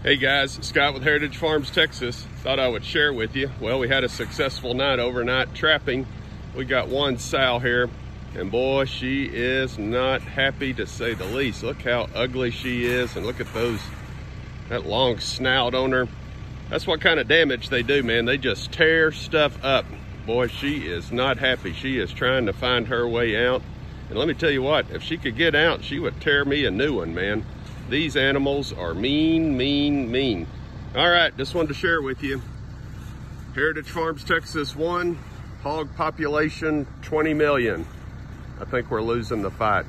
Hey guys, Scott with Heritage Farms Texas. Thought I would share with you. Well, we had a successful night overnight trapping. We got one sow here, and boy, she is not happy to say the least. Look how ugly she is, and look at that long snout on her. That's what kind of damage they do, man. They just tear stuff up. Boy, she is not happy. She is trying to find her way out. And let me tell you what, if she could get out, she would tear me a new one, man. These animals are mean, mean, mean. All right, just wanted to share with you. Heritage Farms Texas 1, hog population 20 million. I think we're losing the fight.